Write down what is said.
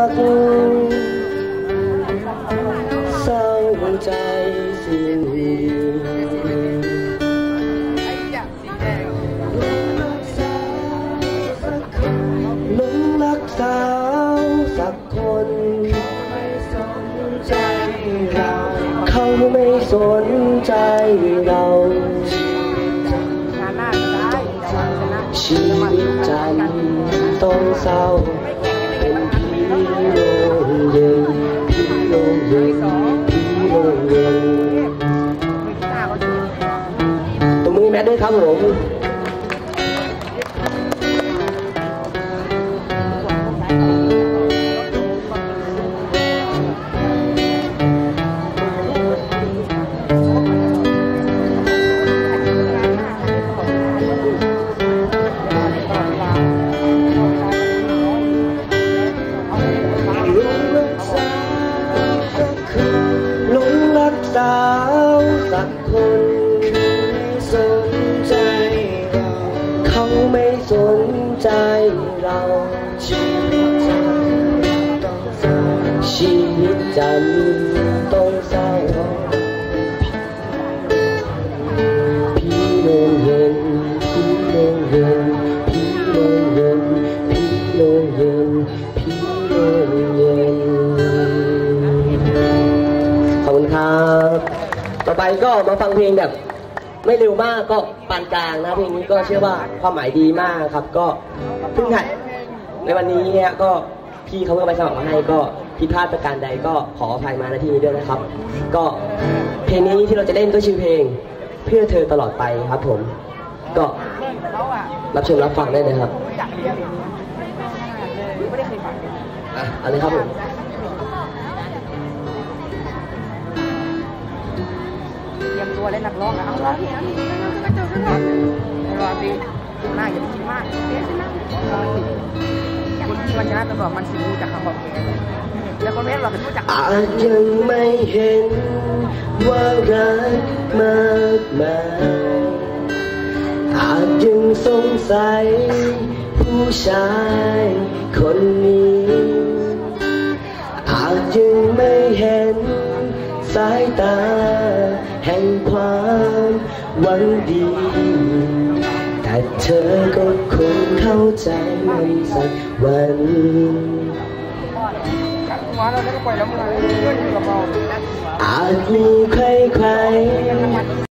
Aku sang vun trái xin yêu lúng lắc sao sắc con không mấy sốn trái đầu chỉ chăn tôn saoตรงนี้แม่ได้ครับผมสาวสักคนสนใจเราเขาไม่สนใจเราชีวิตฉันต้องเศร้าชีวิตฉันต้องเศร้าพี่ลงเย็นพี่ลงเย็นพี่ลงเย็นพี่ลงเย็นพี่ลงเย็นขอบคุณครับต่อไปก็มาฟังเพลงแบบไม่เร็วมากก็ปานกลางนะเพลงนี้ก็เชื่อว่าความหมายดีมากครับก็เพิ่งหัดในวันนี้เนี่ยก็พี่เขาก็ไปสมัครมาให้ก็ผิดพลาดประการใดก็ขออภัยมาณที่นี้ด้วยนะครับก็เพลงนี้ที่เราจะเล่นก็ชื่อเพลงเพื่อเธอตลอดไปครับผมก็รับชมรับฟังได้เลยครับเอาเลยครับผมตัวเล่นนักร้องนะเอาร้องพี่นะพี่น้องจะมาเจอกันร้องรอสิหน้าอย่าไปคิดมากเดี๋ยวฉันนั่งคนที่มันชนะตลอดมันสิรู้จากคำบอกเองแล้วคนแรกเราเป็นผู้จักอาจยังไม่เห็นว่ารักมากมายอาจยังสงสัยผู้ชายคนนี้อาจยังไม่เห็นสายตาแห่งความหวังดีแต่เธอก็คงเข้าใจมันสักวันอาจมีใคร